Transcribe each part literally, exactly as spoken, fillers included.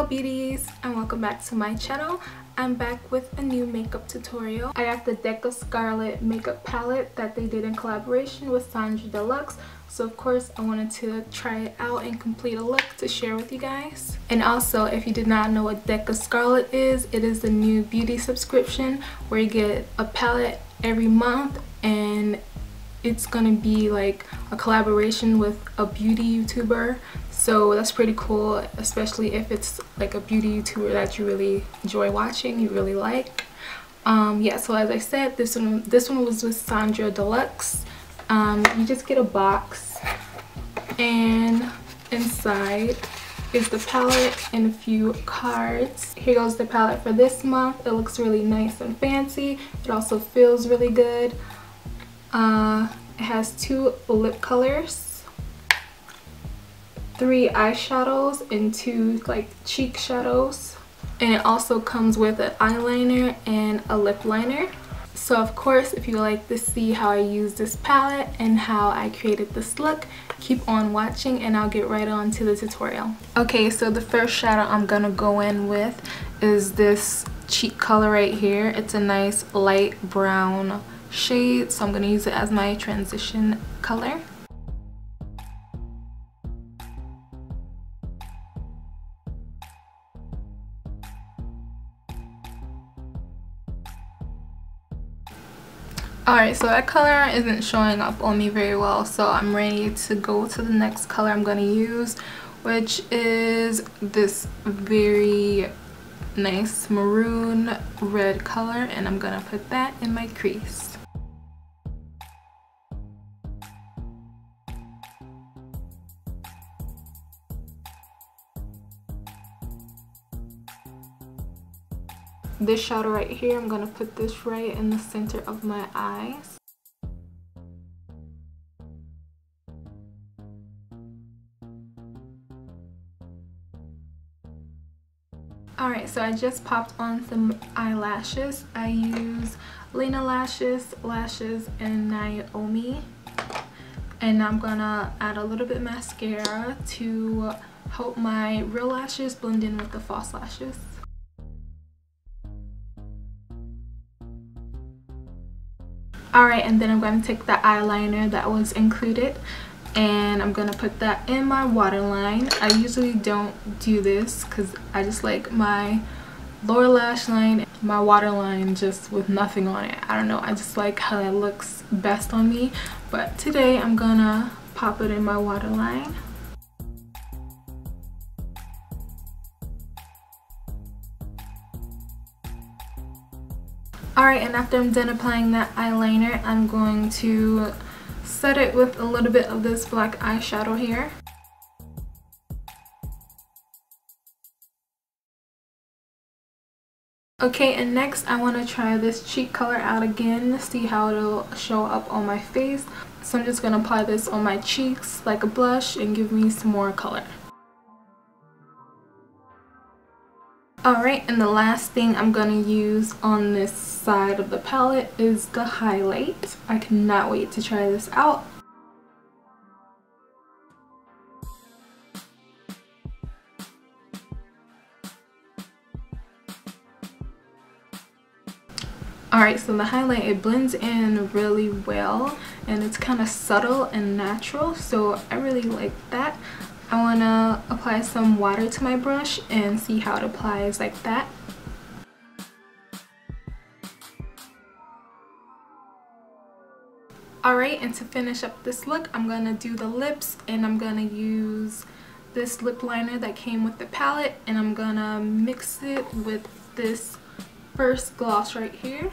Hello beauties and welcome back to my channel. I'm back with a new makeup tutorial. I got the Deck of Scarlet makeup palette that they did in collaboration with Sonjdradeluxe. So of course I wanted to try it out and complete a look to share with you guys. And also, if you did not know what Deck of Scarlet is, it is the new beauty subscription where you get a palette every month and it's gonna be like a collaboration with a beauty YouTuber, so that's pretty cool, especially if it's like a beauty YouTuber that you really enjoy watching, you really like. Um, yeah, so as I said, this one this one was with Sonjdradeluxe. Um, you just get a box and inside is the palette and a few cards. Here goes the palette for this month. It looks really nice and fancy. It also feels really good. Uh, it has two lip colors, three eyeshadows, and two like cheek shadows, and it also comes with an eyeliner and a lip liner. So of course, if you like to see how I use this palette and how I created this look, keep on watching and I'll get right on to the tutorial. Okay, so the first shadow I'm gonna go in with is this cheek color right here. It's a nice light brown shade, so I'm going to use it as my transition color. Alright, so that color isn't showing up on me very well, so I'm ready to go to the next color I'm going to use, which is this very nice maroon red color, and I'm going to put that in my crease. This shadow right here, I'm going to put this right in the center of my eyes. Alright, so I just popped on some eyelashes. I use Lena Lashes, Lashes, and Naomi. And I'm gonna add a little bit of mascara to help my real lashes blend in with the false lashes. Alright, and then I'm going to take the eyeliner that was included and I'm going to put that in my waterline. I usually don't do this because I just like my lower lash line, my waterline just with nothing on it. I don't know, I just like how that looks best on me. But today I'm going to pop it in my waterline. Alright, and after I'm done applying that eyeliner, I'm going to set it with a little bit of this black eyeshadow here. Okay, and next I want to try this cheek color out again, see how it'll show up on my face. So I'm just going to apply this on my cheeks like a blush and give me some more color. Alright, and the last thing I'm going to use on this side of the palette is the highlight. I cannot wait to try this out. Alright, so the highlight, it blends in really well and it's kind of subtle and natural, so I really like that. I want to apply some water to my brush and see how it applies like that. Alright, and to finish up this look, I'm going to do the lips and I'm going to use this lip liner that came with the palette and I'm going to mix it with this first gloss right here.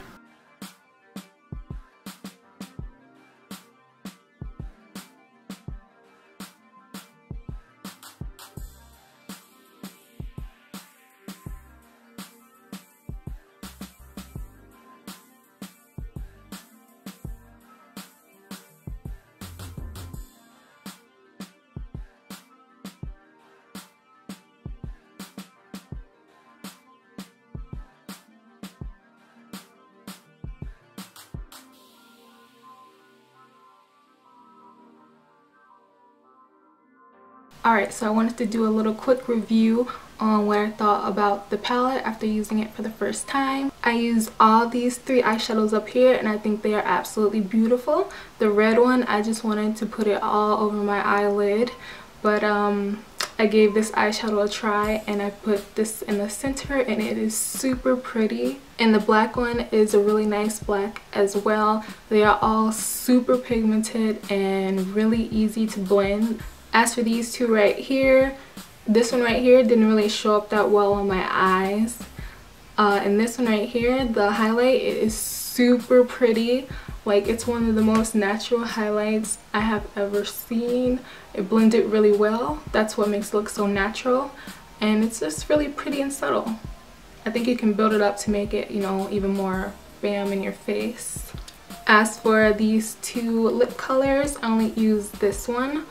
Alright, so I wanted to do a little quick review on what I thought about the palette after using it for the first time. I used all these three eyeshadows up here and I think they are absolutely beautiful. The red one, I just wanted to put it all over my eyelid, but um, I gave this eyeshadow a try and I put this in the center and it is super pretty. And the black one is a really nice black as well. They are all super pigmented and really easy to blend. As for these two right here, this one right here didn't really show up that well on my eyes. Uh, and this one right here, the highlight, it is super pretty. Like, it's one of the most natural highlights I have ever seen. It blended really well. That's what makes it look so natural. And it's just really pretty and subtle. I think you can build it up to make it, you know, even more bam in your face. As for these two lip colors, I only used this one.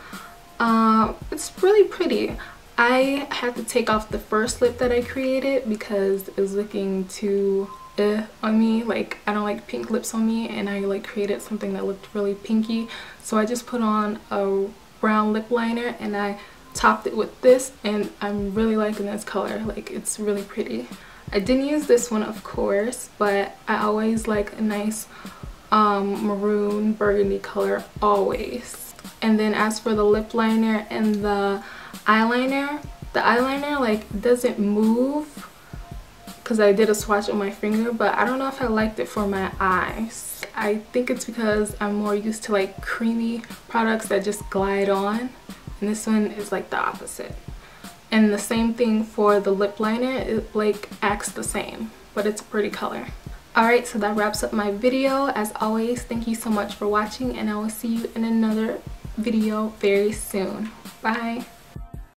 Uh, it's really pretty. I had to take off the first lip that I created because it was looking too eh on me. Like, I don't like pink lips on me, and I like created something that looked really pinky. So I just put on a brown lip liner and I topped it with this, and I'm really liking this color. Like, it's really pretty. I didn't use this one, of course, but I always like a nice um, maroon burgundy color, always. And then as for the lip liner and the eyeliner, the eyeliner like doesn't move because I did a swatch on my finger, but I don't know if I liked it for my eyes. I think it's because I'm more used to like creamy products that just glide on, and this one is like the opposite. And the same thing for the lip liner, it like acts the same, but it's a pretty color. Alright, so that wraps up my video. As always, thank you so much for watching, and I will see you in another video very soon. Bye!